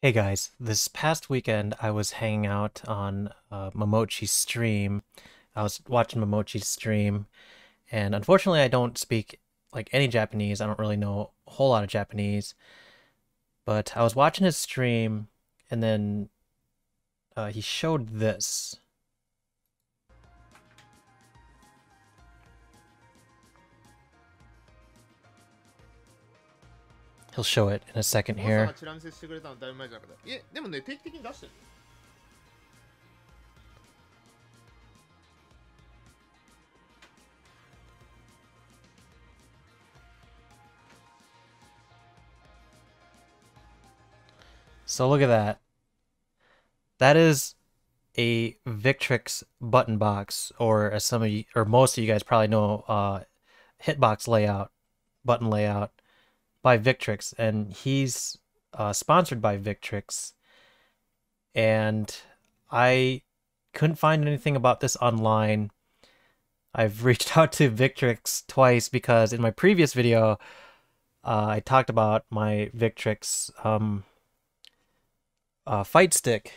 Hey guys, this past weekend I was hanging out on Momochi's stream. I was watching Momochi's stream, and unfortunately I don't speak like any Japanese. I don't really know a whole lot of Japanese, but I was watching his stream, and then he showed this. He'll show it in a second here. So look at that. That is a Victrix button box, or as some of you, or most of you guys probably know, hitbox layout, button layout, by Victrix, and he's sponsored by Victrix, and I couldn't find anything about this online. I've reached out to Victrix twice because in my previous video I talked about my Victrix fight stick,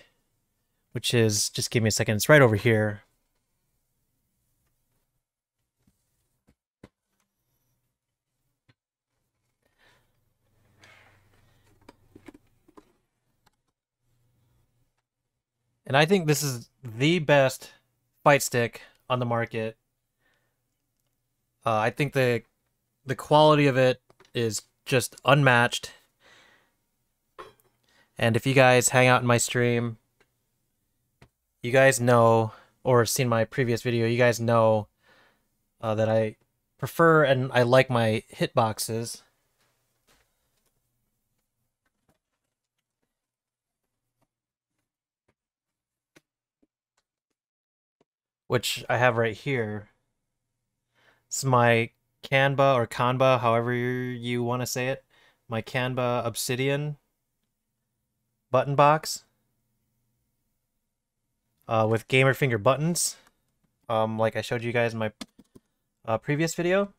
which is, just give me a second, it's right over here. And I think this is the best fight stick on the market. I think the quality of it is just unmatched. And if you guys hang out in my stream, you guys know, or seen my previous video, you guys know that I prefer and I like my hitboxes. Which I have right here. It's my Qanba, or Kanba, however you want to say it. My Qanba Obsidian button box with Gamer Finger buttons, like I showed you guys in my previous video.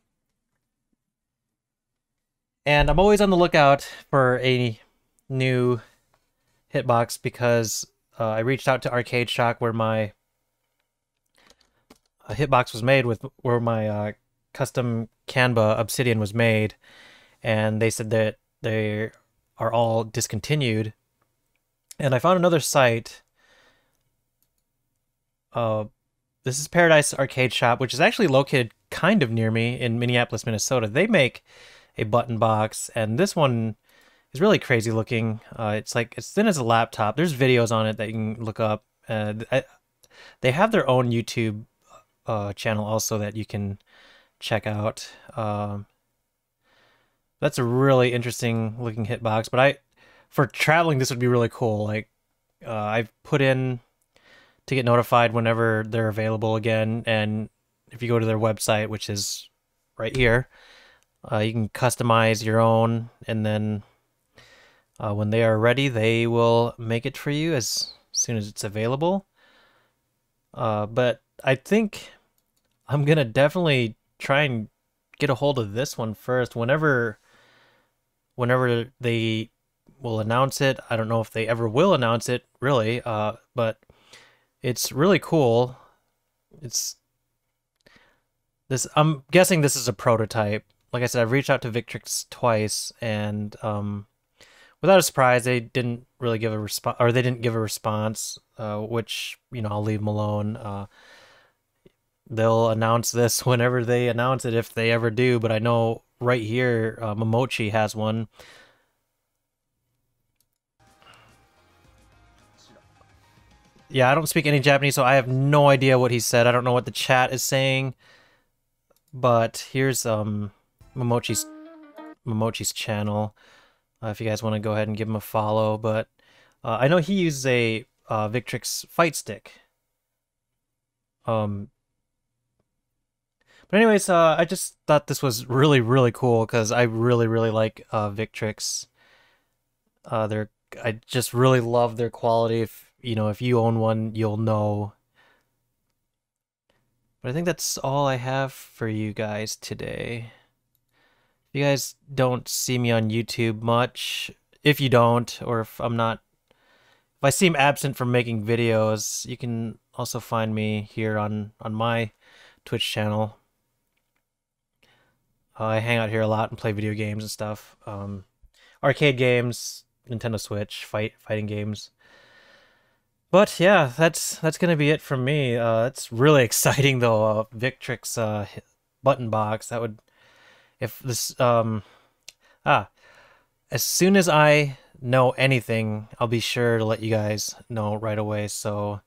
And I'm always on the lookout for a new hitbox because I reached out to Arcade Shock, where my a hitbox was made, with where my custom Qanba Obsidian was made, and they said that they are all discontinued. And I found another site. This is Paradise Arcade Shop, which is actually located kind of near me in Minneapolis, Minnesota. They make a button box, and this one is really crazy looking. It's like as thin as a laptop. There's videos on it that you can look up. They have their own YouTube channel also that you can check out. That's a really interesting looking hitbox, but for traveling this would be really cool. Like I've put in to get notified whenever they're available again, and if you go to their website, which is right here, you can customize your own, and then when they are ready they will make it for you as soon as it's available. But I think I'm gonna definitely try and get a hold of this one first. Whenever they will announce it, I don't know if they ever will announce it, really. But it's really cool. I'm guessing this is a prototype. Like I said, I've reached out to Victrix twice, and without a surprise, they didn't really give a response, or they didn't give a response. Which, you know, I'll leave them alone. They'll announce this whenever they announce it, if they ever do, but I know right here Momochi has one. Yeah, I don't speak any Japanese, so I have no idea what he said. I don't know what the chat is saying, but here's Momochi's channel, if you guys want to go ahead and give him a follow. But I know he uses a Victrix fight stick. But anyways, I just thought this was really, really cool because I really, really like Victrix. I just really love their quality. If you own one, you'll know. But I think that's all I have for you guys today. If you guys don't see me on YouTube much, if you don't, or if I'm not If I seem absent from making videos, you can also find me here on my Twitch channel. I hang out here a lot and play video games and stuff. Arcade games, Nintendo Switch, fighting games. But yeah, that's gonna be it from me. It's really exciting though. Victrix button box. That would, if this as soon as I know anything, I'll be sure to let you guys know right away. So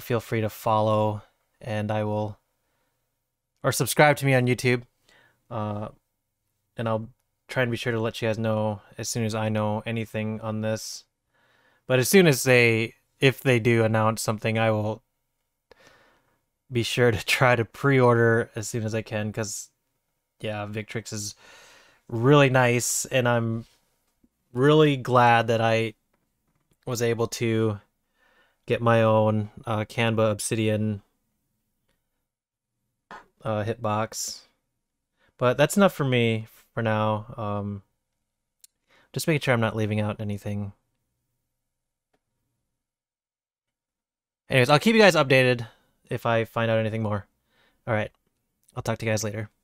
feel free to follow, and I will, or subscribe to me on YouTube. And I'll try and be sure to let you guys know as soon as I know anything on this. But as soon as if they do announce something, I will be sure to try to pre-order as soon as I can, because yeah, Victrix is really nice, and I'm really glad that I was able to get my own Qanba Obsidian hitbox. But that's enough for me for now. Just making sure I'm not leaving out anything. Anyways, I'll keep you guys updated if I find out anything more. All right, I'll talk to you guys later.